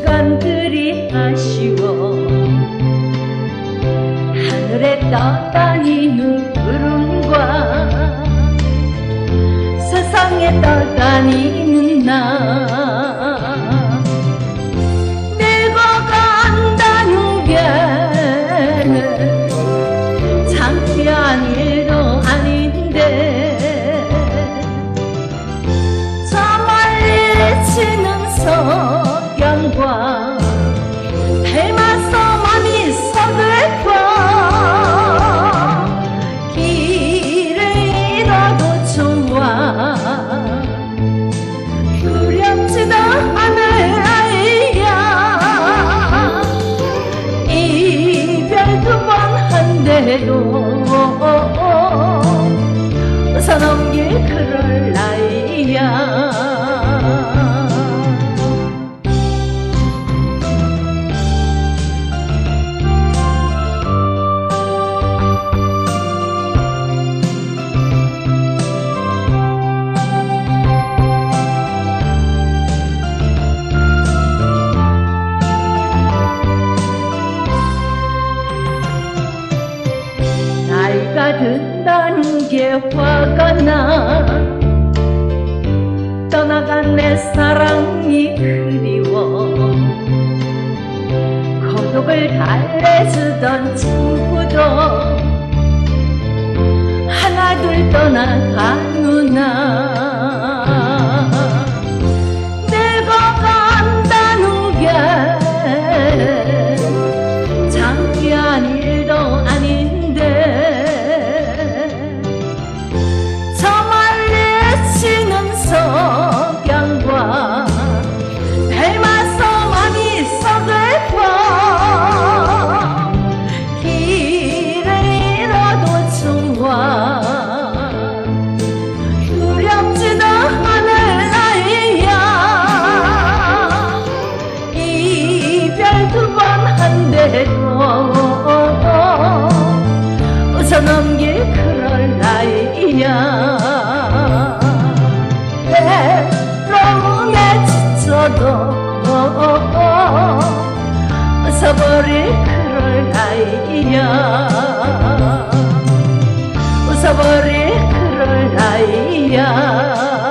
시간 그리 아쉬워 하늘에 떠다니는 구름과 세상에 떠다니는 나 늙어간다는 게 창피한 일도 아닌데 저 멀리 치는 석양과 닮아서 마음이 서글퍼 길을 잃어도 좋아 두렵지도 않을 아이야 이별 두 번 한대도 웃어넘길 그럴 나이야 나이가 든다는 게 화가 나 떠나간 내 사랑이 그리워 고독을 달래주던 친구도 하나둘 떠나간 나 늙어간다는 게 창피한 일도 아닌 웃어넘길 그럴 나이야 외로움에 지쳐도 웃어버릴 그럴 나이야 웃어버릴 그럴 나이야